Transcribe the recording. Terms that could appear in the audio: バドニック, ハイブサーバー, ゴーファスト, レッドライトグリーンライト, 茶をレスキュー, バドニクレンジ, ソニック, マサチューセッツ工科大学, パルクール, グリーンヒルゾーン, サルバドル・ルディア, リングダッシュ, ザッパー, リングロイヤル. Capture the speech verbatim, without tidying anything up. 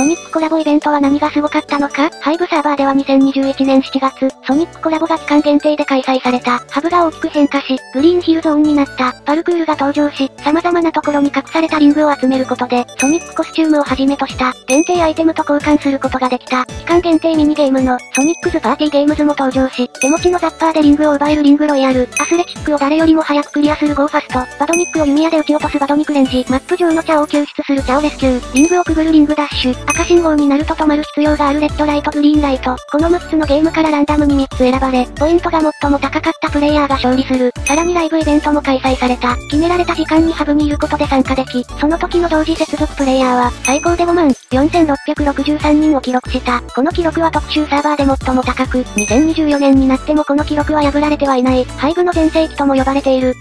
ソニックコラボイベントは何がすごかったのか？ハイブサーバーではにせんにじゅういちねんしちがつ、ソニックコラボが期間限定で開催された。ハブが大きく変化し、グリーンヒルゾーンになった。パルクールが登場し、様々なところに隠されたリングを集めることで、ソニックコスチュームをはじめとした、限定アイテムと交換することができた。期間限定ミニゲームの、ソニックズパーティーゲームズも登場し、手持ちのザッパーでリングを奪えるリングロイヤル、アスレチックを誰よりも早くクリアするゴーファスト、バドニックを弓矢で撃ち落とすバドニクレンジ、マップ上の茶を救出する茶をレスキュー、リングをくぐるリングダッシュ、赤信号になると止まる必要があるレッドライトグリーンライト、このむっつのゲームからランダムにみっつ選ばれ、ポイントが最も高かったプレイヤーが勝利する。さらにライブイベントも開催された。決められた時間にハブにいることで参加でき、その時の同時接続プレイヤーは、最高でごまんよんせんろっぴゃくろくじゅうさんにんを記録した。この記録は特集サーバーで最も高く、にせんにじゅうよねんになってもこの記録は破られてはいない、ハイブの全盛期とも呼ばれている。